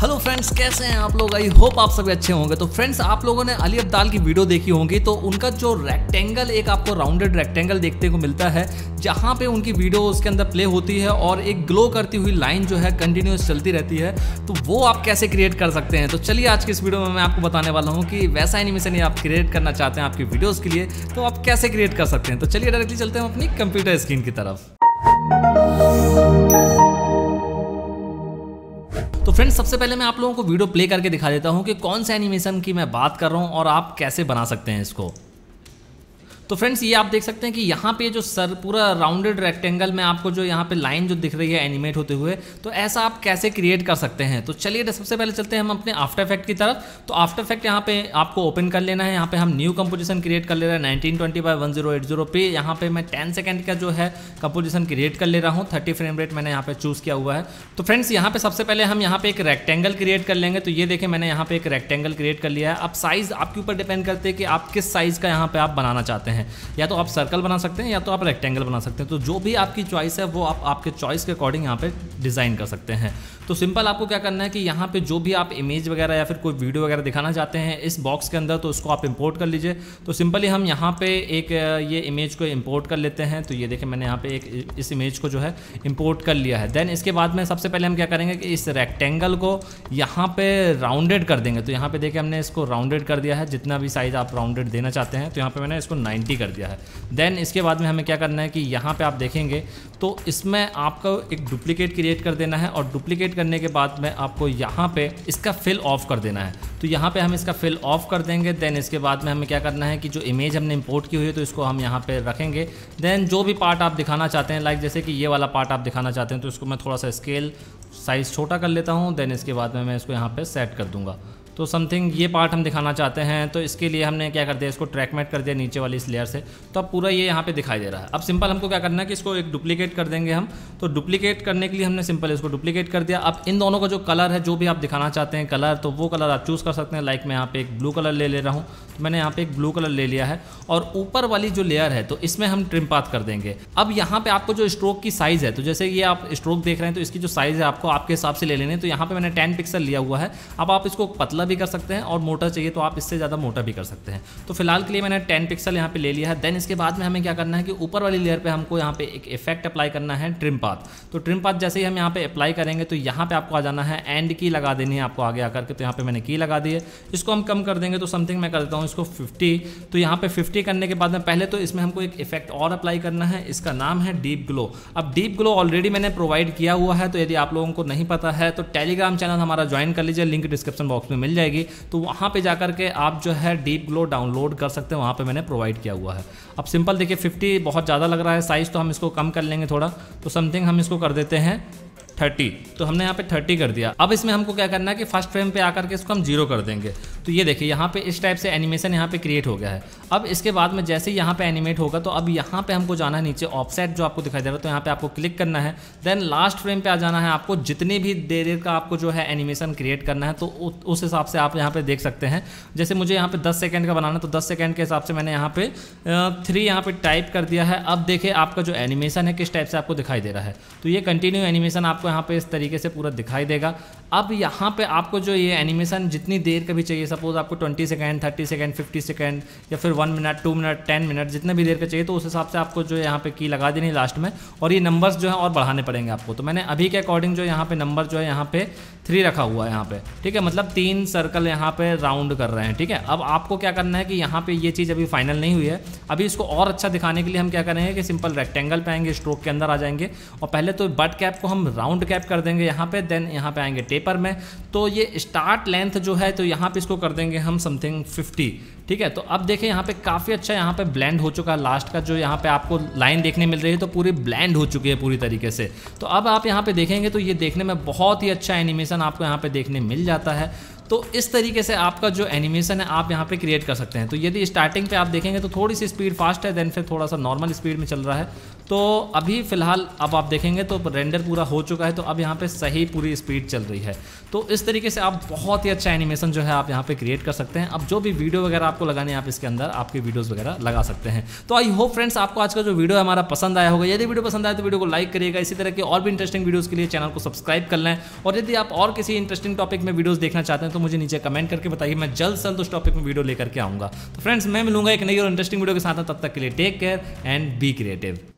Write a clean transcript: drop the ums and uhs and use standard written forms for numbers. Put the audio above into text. Hello friends, कैसे हैं आप लोग। आई होप आप सभी अच्छे होंगे। तो फ्रेंड्स, आप लोगों ने अली अब्दाल की वीडियो देखी होंगी, तो उनका जो रेक्टेंगल, एक आपको राउंडेड रेक्टेंगल देखने को मिलता है जहाँ पे उनकी वीडियो उसके अंदर प्ले होती है और एक ग्लो करती हुई लाइन जो है कंटिन्यूस चलती रहती है, तो वो आप कैसे क्रिएट कर सकते हैं। तो चलिए आज की इस वीडियो में मैं आपको बताने वाला हूँ कि वैसा एनिमेशन आप क्रिएट करना चाहते हैं आपकी वीडियोज़ के लिए, तो आप कैसे क्रिएट कर सकते हैं। तो चलिए डायरेक्टली चलते हैं अपनी कंप्यूटर स्क्रीन की तरफ। तो फ्रेंड्स, सबसे पहले मैं आप लोगों को वीडियो प्ले करके दिखा देता हूं कि कौन से एनिमेशन की मैं बात कर रहा हूं और आप कैसे बना सकते हैं इसको। तो फ्रेंड्स, ये आप देख सकते हैं कि यहाँ पे जो सर पूरा राउंडेड रेक्टेंगल में आपको जो यहाँ पे लाइन जो दिख रही है एनिमेट होते हुए, तो ऐसा आप कैसे क्रिएट कर सकते हैं। तो चलिए सबसे पहले चलते हैं हम अपने आफ्टर इफेक्ट की तरफ। तो आफ्टर इफेक्ट यहाँ पे आपको ओपन कर लेना है। यहाँ पे हम न्यू कंपोजिशन क्रिएट कर ले रहे हैं 1920x1080 पे। यहाँ पे मैं 10 सेकेंड का जो है कंपोजिशन क्रिएट कर ले रहा हूँ। 30 फ्रेम रेट मैंने यहाँ पे चूज़ किया हुआ है। तो फ्रेंड्स, यहाँ पे सबसे पहले हम यहाँ पे एक रेक्टेंगल क्रिएट कर लेंगे। तो ये देखें, मैंने यहाँ पे एक रेक्टेंगल क्रिएट कर लिया है। अब साइज़ आपके ऊपर डिपेंड करते हैं कि आप किस साइज़ का यहाँ पे आप बनाना चाहते हैं। या तो आप सर्कल बना सकते हैं या तो आप रेक्टेंगल बना सकते हैं। तो जो भी आपकी चॉइस है वो आप आपके चॉइस के अकॉर्डिंग यहाँ पे डिज़ाइन कर सकते हैं। तो सिंपल आपको क्या करना है कि यहाँ पे जो भी आप इमेज वगैरह या फिर कोई वीडियो वगैरह दिखाना चाहते हैं इस बॉक्स के अंदर, तो उसको आप इंपोर्ट कर लीजिए। तो सिंपली हम यहाँ पे एक ये इमेज को इंपोर्ट कर लेते हैं। तो ये देखिए, मैंने यहाँ पे एक इस इमेज को जो है इंपोर्ट कर लिया है। देन इसके बाद में सबसे पहले हम क्या करेंगे कि इस रेक्टेंगल को यहाँ पे राउंडेड कर देंगे। तो यहाँ पे देखिए, हमने इसको राउंडेड कर दिया है। जितना भी साइज़ आप राउंडेड देना चाहते हैं, तो यहाँ पर मैंने इसको 90 कर दिया है। देन इसके बाद में हमें क्या करना है कि यहाँ पर आप देखेंगे तो इसमें आपको एक डुप्लीकेट क्रिएट कर देना है और डुप्लीकेट करने के बाद में आपको यहाँ पे इसका फिल ऑफ कर देना है। तो यहाँ पे हम इसका फिल ऑफ कर देंगे। देन इसके बाद में हमें क्या करना है कि जो इमेज हमने इंपोर्ट की हुई है तो इसको हम यहाँ पे रखेंगे। देन जो भी पार्ट आप दिखाना चाहते हैं, लाइक जैसे कि ये वाला पार्ट आप दिखाना चाहते हैं, तो इसको मैं थोड़ा सा स्केल साइज़ छोटा कर लेता हूँ। देन इसके बाद में मैं इसको यहाँ पर सेट कर दूँगा। तो समथिंग ये पार्ट हम दिखाना चाहते हैं, तो इसके लिए हमने क्या कर दिया, इसको ट्रैकमेट कर दिया नीचे वाली इस लेयर से। तो अब पूरा ये यहाँ पे दिखाई दे रहा है। अब सिंपल हमको क्या करना है कि इसको एक डुप्लीकेट कर देंगे हम। तो डुप्लीकेट करने के लिए हमने सिंपल इसको डुप्लीकेट कर दिया। अब इन दोनों का जो कलर है, जो भी आप दिखाना चाहते हैं कलर, तो वो कलर आप चूज़ कर सकते हैं। लाइक मैं यहाँ पर एक ब्लू कलर ले रहा हूँ। तो मैंने यहाँ पर एक ब्लू कलर ले लिया है और ऊपर वाली जो लेयर है तो इसमें हम ट्रिम पाथ कर देंगे। अब यहाँ पर आपको जो स्ट्रोक की साइज़ है, तो जैसे ये आप स्ट्रोक देख रहे हैं, तो इसकी जो साइज़ है आपको आपके हिसाब से ले लेनी है। तो यहाँ पर मैंने 10 पिक्सल लिया हुआ है। अब आप इसको पतला भी कर सकते हैं और मोटा चाहिए तो आप इससे ज़्यादा मोटा भी कर सकते हैं। तो फिलहाल के लिए मैंने 10 पिक्सल यहाँ पे ले लिया है। देन इसके बाद में हमें क्या करना है कि ऊपर वाली लेयर पे हमको यहाँ पे एक इफेक्ट अप्लाई करना है, ट्रिम पाथ। तो ट्रिम पाथ जैसे ही हम यहाँ पे अप्लाई करेंगे तो यहाँ पे आपको आ जाना है, एंड की लगा देनी है आपको आगे आकर के। तो यहाँ पर मैंने की लगा दी है। इसको हम कम कर देंगे। तो समथिंग मैं कर देता हूँ इसको 50। तो यहाँ पर 50 करने के बाद में पहले तो इसमें हमको एक इफेक्ट और अप्लाई करना है। इसका नाम है डीप ग्लो। अब डीप ग्लो ऑलरेडी मैंने प्रोवाइड किया हुआ है। तो यदि आप लोगों को नहीं पता है तो टेलीग्राम चैनल हमारा ज्वाइन कर लीजिए, लिंक डिस्क्रिप्शन बॉक्स में मिल जाएगी। तो वहां पे जाकर के आप जो है डीप ग्लो डाउनलोड कर सकते हैं। वहां पे मैंने प्रोवाइड किया हुआ है। अब सिंपल देखिए, 50 बहुत ज़्यादा लग रहा है साइज़, तो हम इसको कम कर लेंगे थोड़ा। तो समथिंग हम इसको कर देते हैं 30। तो हमने यहाँ पे 30 कर दिया। अब इसमें हमको क्या करना है कि फर्स्ट फ्रेम पे आकर के इसको हम 0 कर देंगे। तो ये देखिए, यहाँ पे इस टाइप से एनिमेशन यहाँ पे क्रिएट हो गया है। अब इसके बाद में जैसे ही यहाँ पे एनिमेट होगा, तो अब यहाँ पे हमको जाना है नीचे ऑफसेट जो आपको दिखाई दे रहा है, तो यहाँ पे आपको क्लिक करना है। देन लास्ट फ्रेम पे आ जाना है आपको। जितनी भी देर का आपको जो है एनिमेशन क्रिएट करना है तो उस हिसाब से आप यहाँ पे देख सकते हैं। जैसे मुझे यहाँ पे 10 सेकेंड का बनाना, तो 10 सेकेंड के हिसाब से मैंने यहाँ पे 3 यहाँ पे टाइप कर दिया है। अब देखिए आपका जो एनिमेशन है किस टाइप से आपको दिखाई दे रहा है। तो ये कंटिन्यू एनिमेशन आपको यहाँ पे इस तरीके से पूरा दिखाई देगा। अब यहाँ पे आपको जो ये एनिमेशन जितनी देर का भी चाहिए, सपोज आपको 20 सेकेंड, 30 सेकेंड, 50 सेकेंड या फिर 1 मिनट, 2 मिनट, 10 मिनट जितने भी देर का चाहिए, तो उस हिसाब से आपको जो यहाँ पे की लगा देनी लास्ट में। और ये नंबर्स जो है और बढ़ाने पड़ेंगे आपको। तो मैंने अभी के अकॉर्डिंग जो यहाँ पे नंबर जो है यहाँ पे 3 रखा हुआ है यहाँ पे, ठीक है। मतलब 3 सर्कल यहाँ पे राउंड कर रहे हैं, ठीक है। अब आपको क्या करना है कि यहाँ पे ये चीज़ अभी फाइनल नहीं हुई है। अभी इसको और अच्छा दिखाने के लिए हम क्या करेंगे कि सिंपल रेक्टेंगल पे आएंगे, स्ट्रोक के अंदर आ जाएंगे और पहले तो बट कैप को हम राउंड कैप कर देंगे यहाँ पे। देन यहाँ पे आएंगे टेपर में। तो ये स्टार्ट लेंथ जो है तो यहाँ पे इसको कर देंगे हम समथिंग 50, ठीक है। तो अब देखें यहाँ पे काफ़ी अच्छा यहाँ पे ब्लेंड हो चुका है। लास्ट का जो यहाँ पे आपको लाइन देखने मिल रही है तो पूरी ब्लेंड हो चुकी है पूरी तरीके से। तो अब आप यहाँ पे देखेंगे तो ये देखने में बहुत ही अच्छा एनिमेशन आपको यहाँ पे देखने मिल जाता है। तो इस तरीके से आपका जो एनिमेशन है आप यहाँ पे क्रिएट कर सकते हैं। तो यदि स्टार्टिंग पे आप देखेंगे तो थोड़ी सी स्पीड फास्ट है, देन फिर थोड़ा सा नॉर्मल स्पीड में चल रहा है। तो अभी फ़िलहाल अब आप देखेंगे तो रेंडर पूरा हो चुका है, तो अब यहाँ पे सही पूरी स्पीड चल रही है। तो इस तरीके से आप बहुत ही अच्छा एनिमेशन जो है आप यहाँ पे क्रिएट कर सकते हैं। अब जो भी वीडियो वगैरह आपको लगाने आप इसके अंदर आपकी वीडियोस वगैरह लगा सकते हैं। तो आई होप फ्रेंड्स आपको आज का जो वीडियो हमारा पसंद आया होगा। यदि वीडियो पसंद आए तो वीडियो को लाइक करिएगा। इसी तरह के और भी इंटरेस्टिंग वीडियोज़ के लिए चैनल को सब्सक्राइब कर लें। और यदि आप और किसी इंटरेस्टिंग टॉपिक में वीडियोज़ देखना चाहते हैं तो मुझे नीचे कमेंट करके बताइए, मैं जल्द से जल्द उस टॉपिक में वीडियो लेकर के आऊँगा। तो फ्रेंड्स मैं मिलूंगा एक नई और इंटरेस्टिंग वीडियो के साथ। तब तक के लिए take care and be creative.